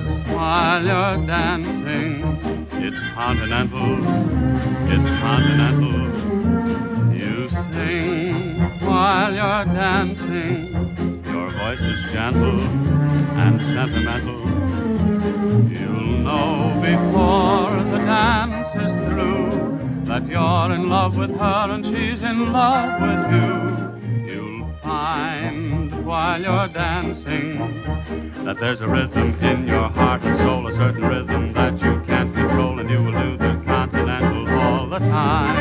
You're dancing, it's continental, it's continental. You sing while you're dancing, your voice is gentle and sentimental. You'll know before the dance is through that you're in love with her and she's in love with you. You'll find while you're dancing that there's a rhythm in your heart and soul, a certain rhythm that you can't control, and you will do the continental all the time.